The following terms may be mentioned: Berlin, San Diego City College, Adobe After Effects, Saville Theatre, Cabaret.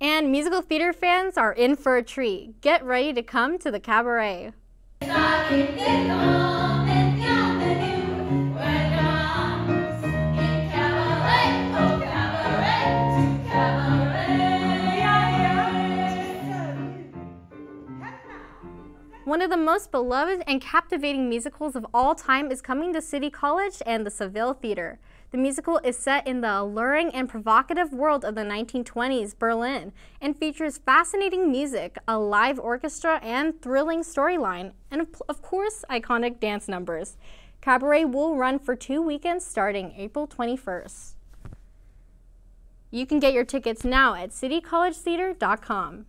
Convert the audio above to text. And musical theater fans are in for a treat. Get ready to come to the Cabaret. One of the most beloved and captivating musicals of all time is coming to City College and the Saville Theatre. The musical is set in the alluring and provocative world of the 1920s Berlin and features fascinating music, a live orchestra, and thrilling storyline, and of course, iconic dance numbers. Cabaret will run for 2 weekends starting April 21st. You can get your tickets now at citycollegetheater.com.